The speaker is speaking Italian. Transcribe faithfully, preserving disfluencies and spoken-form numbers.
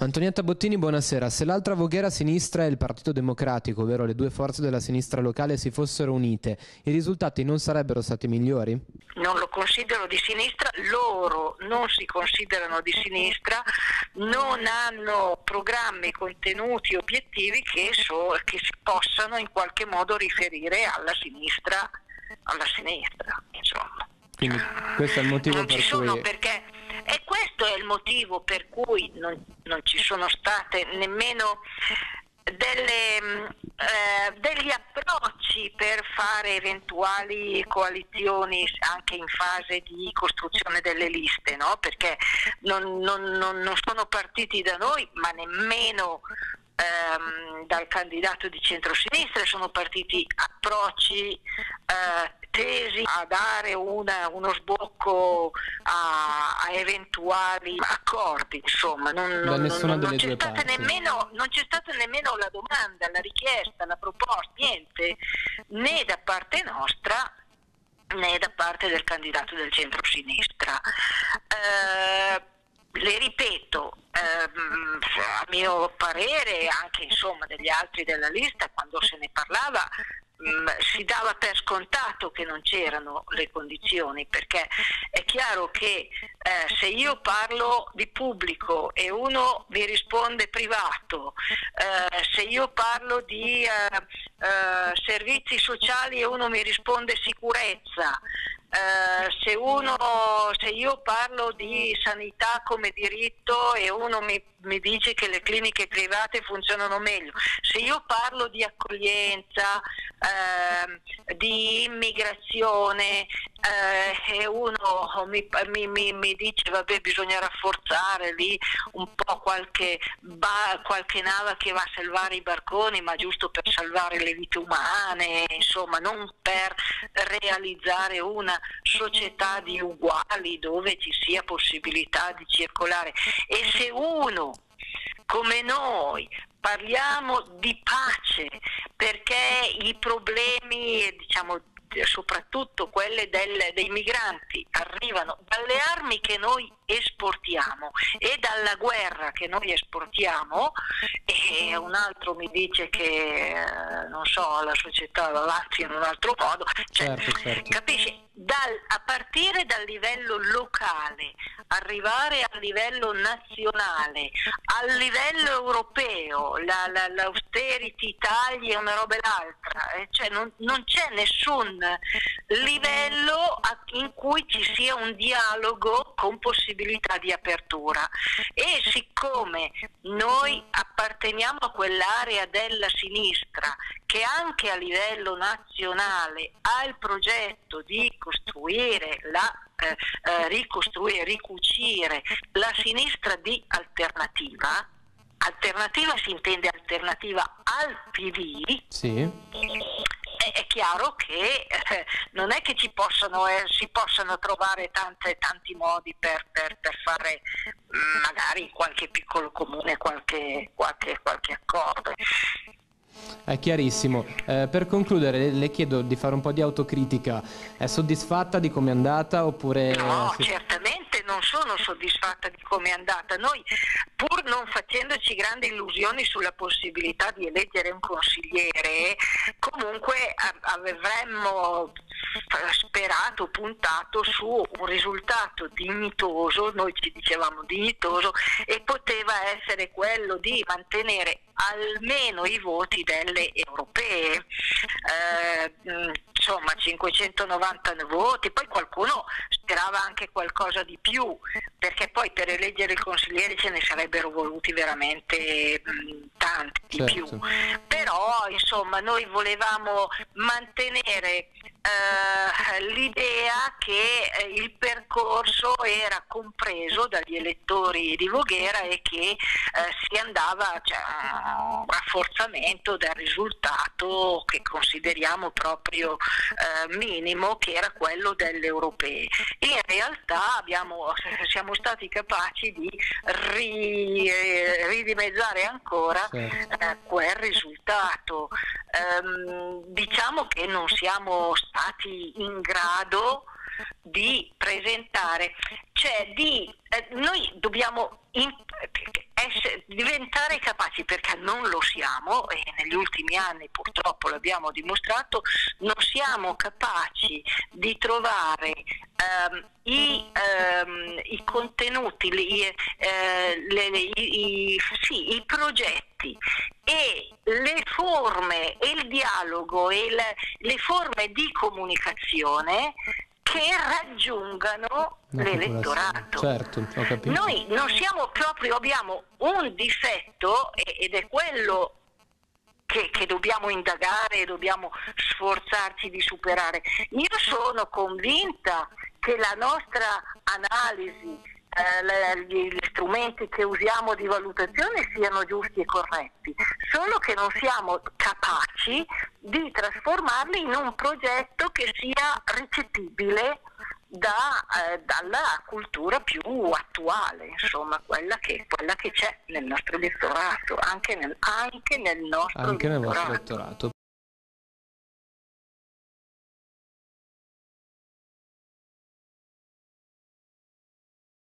Antonietta Bottini, buonasera. Se l'altra Voghera a sinistra e il Partito Democratico, ovvero le due forze della sinistra locale, si fossero unite, i risultati non sarebbero stati migliori? Non lo considero di sinistra, loro non si considerano di sinistra, non hanno programmi, contenuti, obiettivi che, so, che si possano in qualche modo riferire alla sinistra, alla sinistra, insomma. Quindi questo è il motivo non per ci cui... sono perché... E questo è il motivo per cui non, non ci sono state nemmeno delle, eh, degli approcci per fare eventuali coalizioni anche in fase di costruzione delle liste, no? Perché non, non, non, non sono partiti da noi, ma nemmeno ehm, dal candidato di centrosinistra, sono partiti approcci eh, tesi a dare una, uno sbocco a, a eventuali accordi, insomma, non, non, non, non c'è stata nemmeno, non c'è stata nemmeno la domanda, la richiesta, la proposta, niente, né da parte nostra né da parte del candidato del centro-sinistra. Eh, le ripeto, ehm, a mio parere, anche insomma degli altri della lista, quando se ne parlava, si dava per scontato che non c'erano le condizioni, perché è chiaro che eh, se io parlo di pubblico e uno mi risponde privato, eh, se io parlo di eh, eh, servizi sociali e uno mi risponde sicurezza, eh, se, uno, se io parlo di sanità come diritto e uno mi, mi dice che le cliniche private funzionano meglio, se io parlo di accoglienza, Eh, di immigrazione eh, e uno mi, mi, mi dice vabbè, bisogna rafforzare lì un po' qualche, ba, qualche nave che va a salvare i barconi, ma giusto per salvare le vite umane, insomma, non per realizzare una società di uguali dove ci sia possibilità di circolare. E se uno come noi parliamo di pace, perché i problemi, diciamo, soprattutto quelli dei migranti arrivano dalle armi che noi esportiamo e dalla guerra che noi esportiamo, e un altro mi dice che non so, la società va avanti in un altro modo, cioè, certo, certo. Capisci? Dal, a partire dal livello locale, arrivare al livello nazionale, al livello europeo, la, la, l'austerity, tagli e una roba e l'altra, eh, cioè non, non c'è nessun livello a, in cui ci sia un dialogo con possibilità di apertura. E siccome noi apparteniamo a quell'area della sinistra che anche a livello nazionale ha il progetto di costruire, la, eh, eh, ricostruire, ricucire la sinistra di alternativa, alternativa si intende alternativa al P D, sì. è, è chiaro che eh, non è che ci possano, eh, si possano trovare tante, tanti modi per, per, per fare magari in qualche piccolo comune qualche, qualche, qualche accordo. È chiarissimo. Eh, per concludere le chiedo di fare un po' di autocritica. È soddisfatta di come è andata oppure... No, si... certamente non sono soddisfatta di come è andata. Noi, pur non facendoci grandi illusioni sulla possibilità di eleggere un consigliere, comunque avremmo sperato, puntato su un risultato dignitoso, noi ci dicevamo dignitoso, e poteva essere quello di mantenere almeno i voti delle europee, eh, insomma cinquecentonovanta voti, poi qualcuno sperava anche qualcosa di più, perché poi per eleggere il consigliere ce ne sarebbero voluti veramente mh, tanti di certo. più, però insomma noi volevamo mantenere Uh, l'idea che uh, il percorso era compreso dagli elettori di Voghera e che uh, si andava, cioè, a un rafforzamento del risultato che consideriamo proprio uh, minimo, che era quello delle europee. In realtà abbiamo, siamo stati capaci di ri, eh, ridimezzare ancora sì. uh, quel risultato. Um, diciamo che non siamo stati in grado di presentare, cioè di, eh, noi dobbiamo in, essere, diventare capaci, perché non lo siamo, e negli ultimi anni purtroppo l'abbiamo dimostrato, non siamo capaci di trovare ehm, i, ehm, i contenuti, li, eh, le, le, i, i, sì, i progetti e le forme e il dialogo e le, le forme di comunicazione che raggiungano no, l'elettorato. Certo, ho capito. Noi non siamo proprio, abbiamo un difetto, ed è quello che, che dobbiamo indagare e dobbiamo sforzarci di superare. Io sono convinta che la nostra analisi, eh, gli strumenti che usiamo di valutazione siano giusti e corretti, solo che non siamo capaci di trasformarli in un progetto che sia ricevibile da, eh, dalla cultura più attuale, insomma, quella che, quella che c'è nel nostro elettorato, anche nel, anche nel nostro anche elettorato. Nel vostro elettorato.